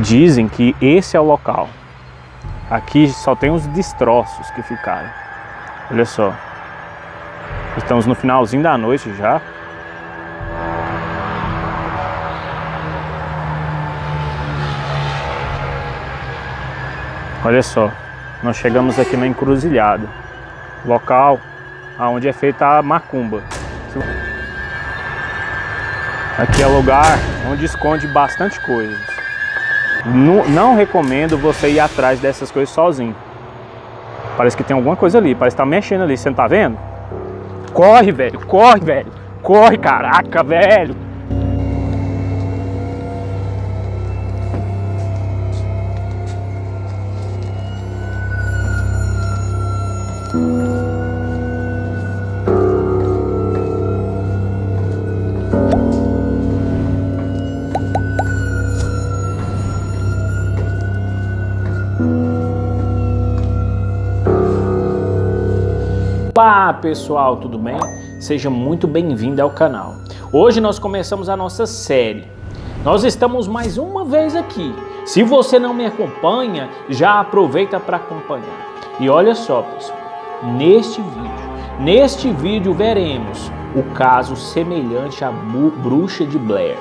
Dizem que esse é o local. Aqui só tem os destroços que ficaram. Olha só. Estamos no finalzinho da noite já. Olha só, nós chegamos aqui na encruzilhada, local onde é feita a macumba. Aqui é lugar onde esconde bastante coisas. Não recomendo você ir atrás dessas coisas sozinho. Parece que tem alguma coisa ali, parece que tá mexendo ali, você não tá vendo? Corre, velho, corre, velho, corre, caraca, velho. Olá pessoal, tudo bem? Seja muito bem-vindo ao canal. Hoje nós começamos a nossa série. Nós estamos mais uma vez aqui. Se você não me acompanha, já aproveita para acompanhar. E olha só, pessoal, neste vídeo veremos o caso semelhante à Bruxa de Blair.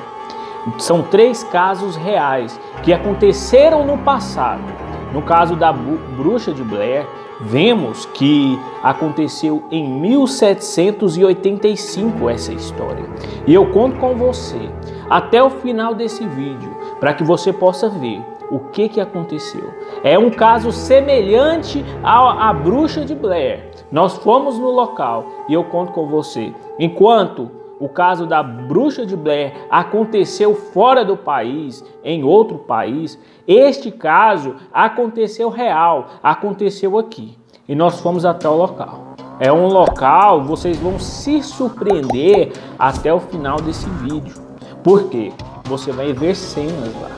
São 3 casos reais que aconteceram no passado. No caso da Bruxa de Blair, vemos que aconteceu em 1785 essa história. E eu conto com você até o final desse vídeo para que você possa ver o que aconteceu. É um caso semelhante à Bruxa de Blair. Nós fomos no local e eu conto com você. Enquanto o caso da Bruxa de Blair aconteceu fora do país, em outro país, este caso aconteceu real, aconteceu aqui. E nós fomos até o local. É um local, vocês vão se surpreender até o final desse vídeo. Por quê? Você vai ver cenas lá.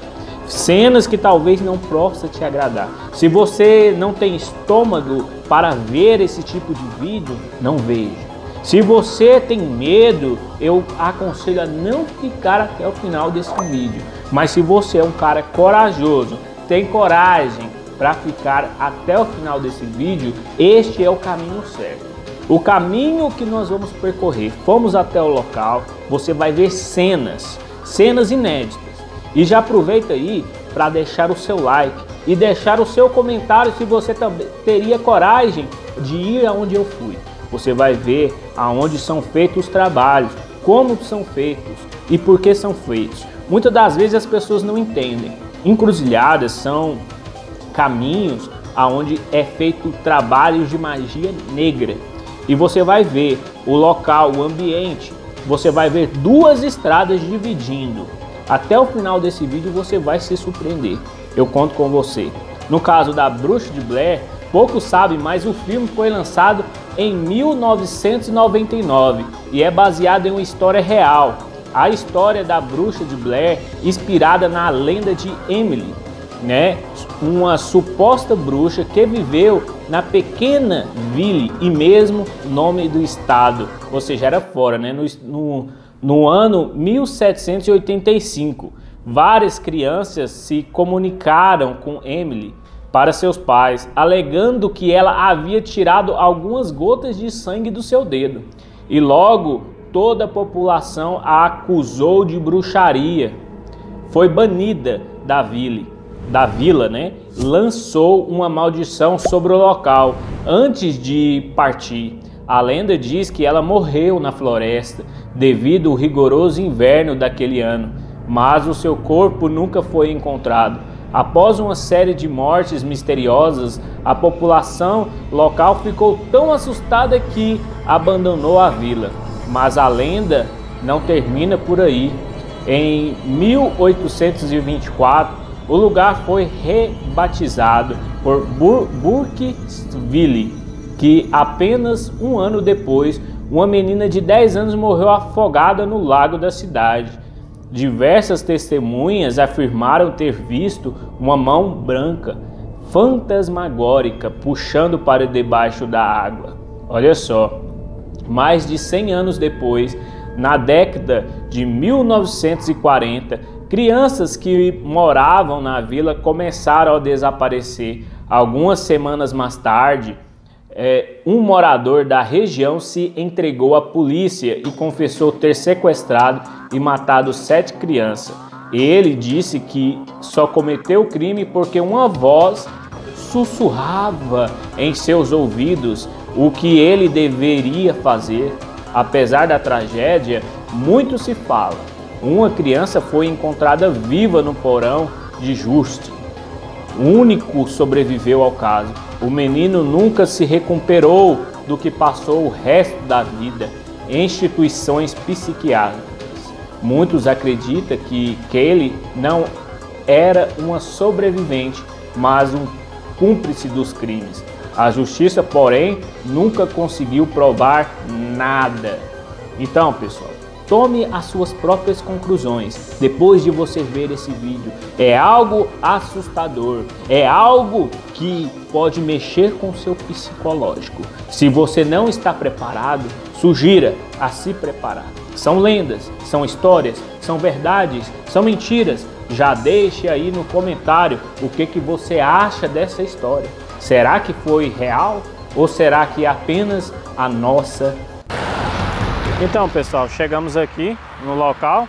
Cenas que talvez não possa te agradar. Se você não tem estômago para ver esse tipo de vídeo, não veja. Se você tem medo, eu aconselho a não ficar até o final desse vídeo. Mas se você é um cara corajoso, tem coragem para ficar até o final desse vídeo, este é o caminho certo. O caminho que nós vamos percorrer, fomos até o local, você vai ver cenas inéditas. E já aproveita aí para deixar o seu like e deixar o seu comentário se você também teria coragem de ir aonde eu fui. Você vai ver aonde são feitos os trabalhos, como são feitos e por que são feitos. Muitas das vezes as pessoas não entendem. Encruzilhadas são caminhos aonde é feito trabalhos de magia negra. E você vai ver o local, o ambiente. Você vai ver 2 estradas dividindo. Até o final desse vídeo você vai se surpreender. Eu conto com você. No caso da Bruxa de Blair, pouco sabe, mas o filme foi lançado em 1999 e é baseado em uma história real. A história da Bruxa de Blair, inspirada na lenda de Emily, né? Uma suposta bruxa que viveu na pequena ville e mesmo nome do estado, ou seja, era fora, né? No ano 1785. Várias crianças se comunicaram com Emily para seus pais, alegando que ela havia tirado algumas gotas de sangue do seu dedo. E logo, toda a população a acusou de bruxaria. Foi banida da vila, né? Lançou uma maldição sobre o local antes de partir. A lenda diz que ela morreu na floresta devido ao rigoroso inverno daquele ano, mas o seu corpo nunca foi encontrado. Após uma série de mortes misteriosas, a população local ficou tão assustada que abandonou a vila. Mas a lenda não termina por aí. Em 1824, o lugar foi rebatizado por Burkville, que apenas um ano depois, uma menina de 10 anos morreu afogada no lago da cidade. Diversas testemunhas afirmaram ter visto uma mão branca, fantasmagórica, puxando para debaixo da água. Olha só, mais de 100 anos depois, na década de 1940, Crianças que moravam na vila começaram a desaparecer. Algumas semanas mais tarde, um morador da região se entregou à polícia e confessou ter sequestrado e matado 7 crianças. Ele disse que só cometeu o crime porque uma voz sussurrava em seus ouvidos o que ele deveria fazer. Apesar da tragédia, muito se fala. Uma criança foi encontrada viva no porão de Justin. O único sobreviveu ao caso. O menino nunca se recuperou do que passou o resto da vida em instituições psiquiátricas. Muitos acreditam que Kelly não era uma sobrevivente, mas um cúmplice dos crimes. A justiça, porém, nunca conseguiu provar nada. Então, pessoal, tome as suas próprias conclusões depois de você ver esse vídeo. É algo assustador, é algo que pode mexer com o seu psicológico. Se você não está preparado, sugira a se preparar. São lendas, são histórias, são verdades, são mentiras. Já deixe aí no comentário o que você acha dessa história. Será que foi real ou será que é apenas a nossa? Então, pessoal, chegamos aqui no local.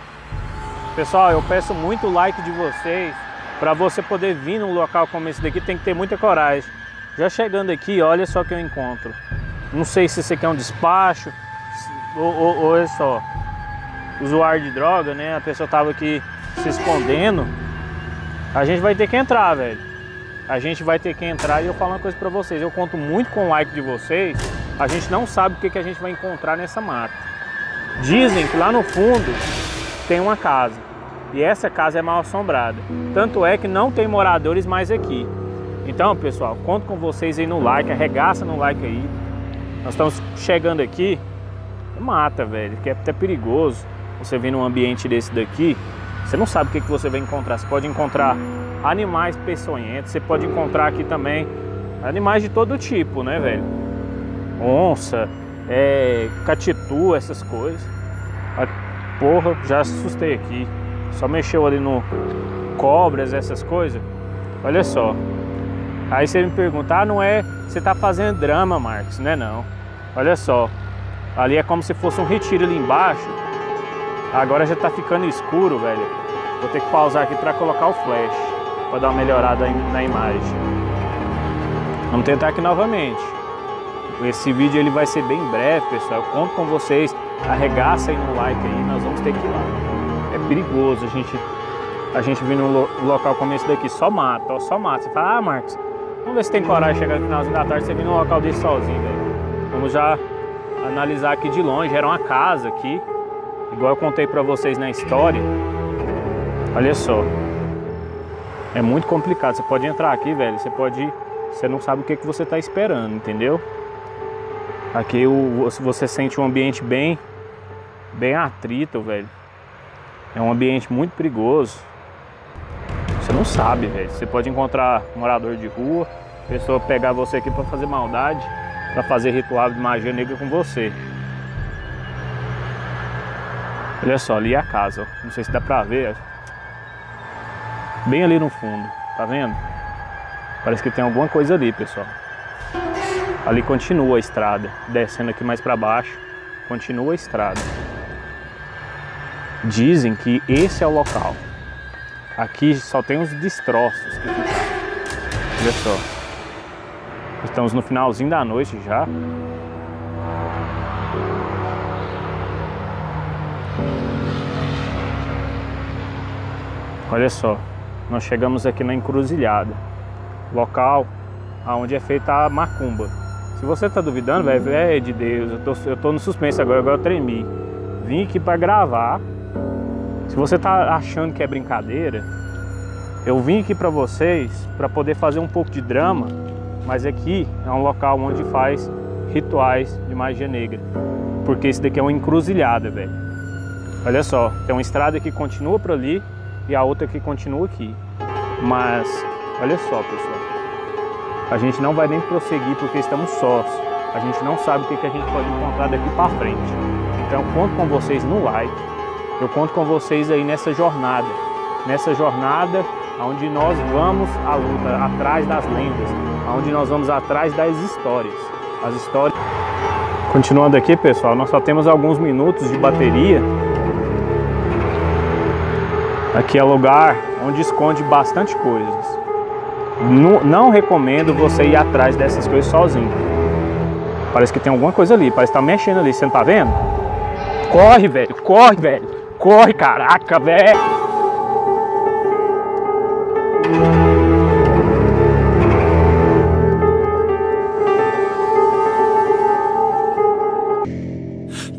Pessoal, eu peço muito like de vocês. Para você poder vir num local como esse daqui, tem que ter muita coragem. Já chegando aqui, olha só o que eu encontro. Não sei se isso aqui é um despacho ou é só usuário de droga, né? A pessoa tava aqui se escondendo. A gente vai ter que entrar, velho. A gente vai ter que entrar e eu falo uma coisa pra vocês. Eu conto muito com o like de vocês. A gente não sabe o que a gente vai encontrar nessa mata. Dizem que lá no fundo tem uma casa. E essa casa é mal assombrada. Tanto é que não tem moradores mais aqui. Então, pessoal, conto com vocês aí no like. Arregaça no like aí. Nós estamos chegando aqui. Mata, velho. Que é até perigoso. Você vem num ambiente desse daqui, você não sabe o que você vai encontrar. Você pode encontrar animais peçonhentos, você pode encontrar aqui também animais de todo tipo, né, velho? Onça, catitu, essas coisas. Porra, já assustei aqui. Só mexeu ali no cobras, essas coisas. Olha só. Aí você me pergunta, ah, não é, você tá fazendo drama, Marcos, né? Não. Olha só. Ali é como se fosse um retiro ali embaixo. Agora já tá ficando escuro, velho. Vou ter que pausar aqui pra colocar o flash. Vou dar uma melhorada na imagem. Vamos tentar aqui novamente. Esse vídeo ele vai ser bem breve, pessoal. Eu conto com vocês. Arregaça aí no like aí. Nós vamos ter que ir lá. É perigoso a gente vir num local como esse daqui. Só mata, ó. Só mata. Você fala, ah, Marcos, vamos ver se tem coragem de chegar no finalzinho da tarde. Você vir num local desse sozinho, velho. Vamos já analisar aqui de longe. Era uma casa aqui. Igual eu contei pra vocês na história. Olha só. É muito complicado, você pode entrar aqui, velho, você não sabe o que você está esperando, entendeu? Aqui você sente um ambiente bem atrito, velho. É um ambiente muito perigoso. Você não sabe, velho, você pode encontrar morador de rua, pessoa pegar você aqui para fazer maldade, para fazer ritual de magia negra com você. Olha só, ali é a casa, ó. Não sei se dá pra ver, bem ali no fundo, tá vendo? Parece que tem alguma coisa ali, pessoal. Ali continua a estrada, descendo aqui mais pra baixo, continua a estrada. Dizem que esse é o local. Aqui só tem os destroços que ficaram. Olha só. Estamos no finalzinho da noite já. Olha só. Nós chegamos aqui na encruzilhada, local onde é feita a macumba. Se você tá duvidando, velho, é de Deus, eu tô no suspense agora eu tremi. Vim aqui pra gravar. Se você tá achando que é brincadeira, eu vim aqui pra vocês pra poder fazer um pouco de drama, mas aqui é um local onde faz rituais de magia negra. Porque esse daqui é uma encruzilhada, velho. Olha só, tem uma estrada que continua por ali. E a outra que continua aqui. Mas, olha só, pessoal. A gente não vai nem prosseguir porque estamos sós. A gente não sabe o que a gente pode encontrar daqui para frente. Então, eu conto com vocês no like. Eu conto com vocês aí nessa jornada. nessa jornada onde nós vamos à luta, atrás das lendas, onde nós vamos atrás das histórias. As histórias. Continuando aqui, pessoal, nós só temos alguns minutos de bateria. Aqui é lugar onde esconde bastante coisas. Não recomendo você ir atrás dessas coisas sozinho. Parece que tem alguma coisa ali, parece que tá mexendo ali, você não tá vendo? Corre, velho, corre, velho, corre, caraca, velho.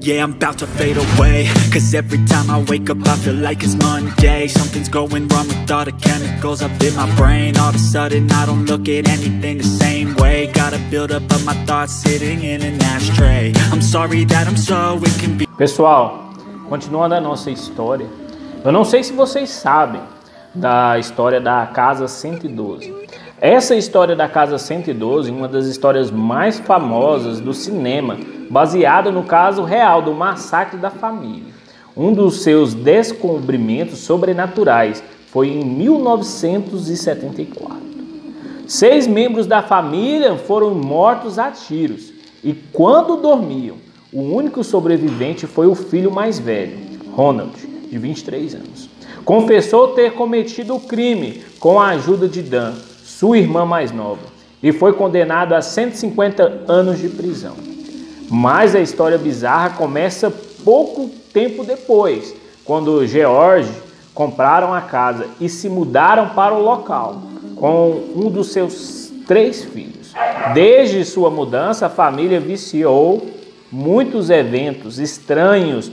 Yeah, I'm about to fade away, cause every time I wake up I feel like it's Monday. Something's going wrong with all the chemicals up in my brain. All of a sudden I don't look at anything the same way. Gotta build up of my thoughts sitting in an ashtray. I'm sorry that I'm so inconvenient. Pessoal, continuando a nossa história, eu não sei se vocês sabem da história da Casa 112. Essa história da Casa 112 é uma das histórias mais famosas do cinema, baseada no caso real do massacre da família. Um dos seus descobrimentos sobrenaturais foi em 1974. 6 membros da família foram mortos a tiros e, quando dormiam, o único sobrevivente foi o filho mais velho, Ronald, de 23 anos. Confessou ter cometido o crime com a ajuda de Dan, sua irmã mais nova, e foi condenado a 150 anos de prisão. Mas a história bizarra começa pouco tempo depois, quando George compraram a casa e se mudaram para o local com um dos seus 3 filhos. Desde sua mudança, a família viciou muitos eventos estranhos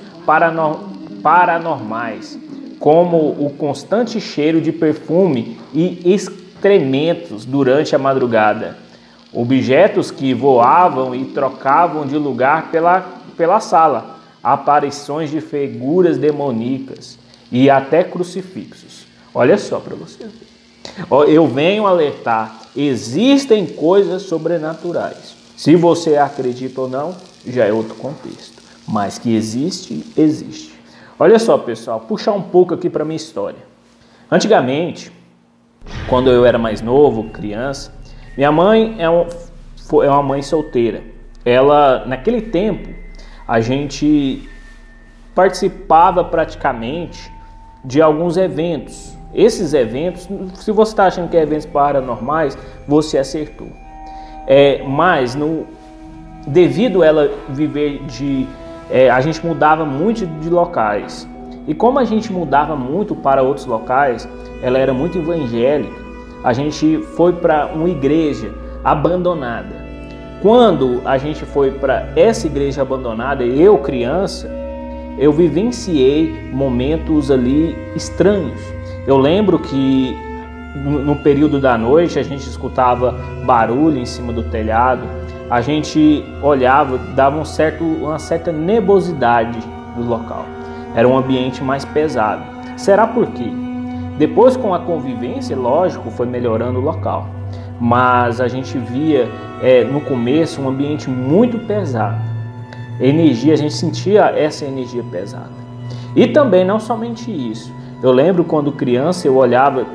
paranormais, como o constante cheiro de perfume e excrementos durante a madrugada. Objetos que voavam e trocavam de lugar pela sala, aparições de figuras demoníacas e até crucifixos. Olha só para você. Eu venho alertar, existem coisas sobrenaturais. Se você acredita ou não, já é outro contexto. Mas que existe, existe. Olha só, pessoal, puxar um pouco aqui para minha história. Antigamente, quando eu era mais novo, criança, minha mãe é uma mãe solteira. Ela, naquele tempo, a gente participava praticamente de alguns eventos. Esses eventos, se você está achando que é eventos paranormais, você acertou. Mas, devido a ela viver de... a gente mudava muito de locais. E como a gente mudava muito para outros locais, ela era muito evangélica. A gente foi para uma igreja abandonada. Quando a gente foi para essa igreja abandonada, eu criança, eu vivenciei momentos ali estranhos. Eu lembro que no período da noite a gente escutava barulho em cima do telhado, a gente olhava, dava uma certa nebulosidade do local. Era um ambiente mais pesado. Será por quê? Depois, com a convivência, lógico, foi melhorando o local. Mas a gente via, no começo, um ambiente muito pesado. A gente sentia essa energia pesada. E também, não somente isso. Eu lembro quando criança, eu olhava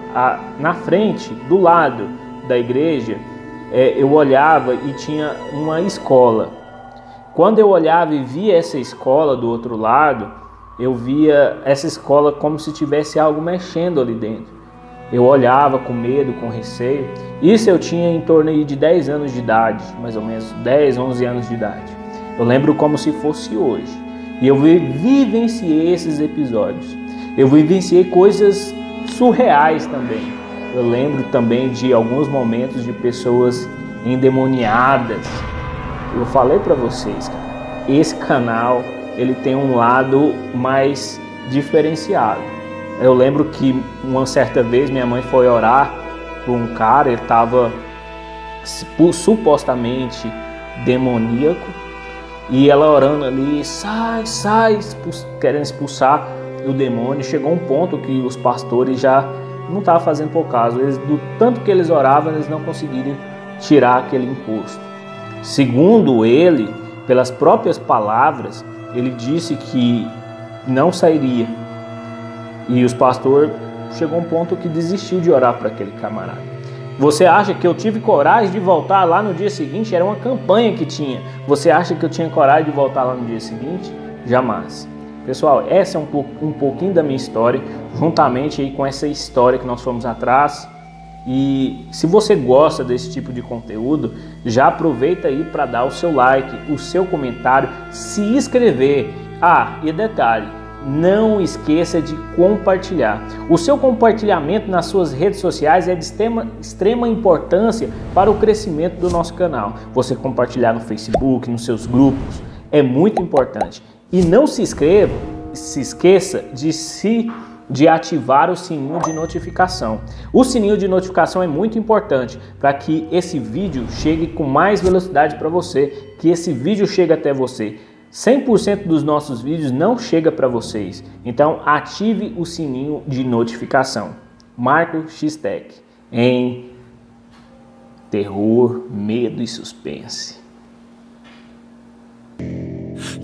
na frente, do lado da igreja, eu olhava e tinha uma escola. Quando eu olhava e via essa escola do outro lado, eu via essa escola como se tivesse algo mexendo ali dentro. Eu olhava com medo, com receio. Isso eu tinha em torno de 10 anos de idade, mais ou menos 10, 11 anos de idade. Eu lembro como se fosse hoje. E eu vivenciei esses episódios. Eu vivenciei coisas surreais também. Eu lembro também de alguns momentos de pessoas endemoniadas. Eu falei pra vocês, cara, esse canal... ele tem um lado mais diferenciado. Eu lembro que uma certa vez minha mãe foi orar por um cara, ele estava supostamente demoníaco, e ela orando ali, sai, sai, querendo expulsar o demônio. Chegou um ponto que os pastores já não estavam fazendo por caso, do tanto que eles oravam, eles não conseguiram tirar aquele impulso. Segundo ele, pelas próprias palavras, ele disse que não sairia. E os pastores chegou um ponto que desisti de orar para aquele camarada. Você acha que eu tive coragem de voltar lá no dia seguinte? Era uma campanha que tinha. Você acha que eu tinha coragem de voltar lá no dia seguinte? Jamais. Pessoal, essa é um pouquinho da minha história, juntamente aí com essa história que nós fomos atrás. E se você gosta desse tipo de conteúdo, já aproveita aí para dar o seu like, o seu comentário, se inscrever. Ah, e detalhe, não esqueça de compartilhar. O seu compartilhamento nas suas redes sociais é de extrema importância para o crescimento do nosso canal. Você compartilhar no Facebook, nos seus grupos, é muito importante. E não se esqueça de ativar o sininho de notificação. O sininho de notificação é muito importante para que esse vídeo chegue com mais velocidade para você, que esse vídeo chegue até você. 100% dos nossos vídeos não chega para vocês, então ative o sininho de notificação. Marcos Xtek em terror, medo e suspense.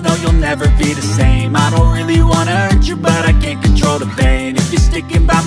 no, you'll never be the same. I don't really wanna hurt you, but I can't control the pain. If you're sticking by my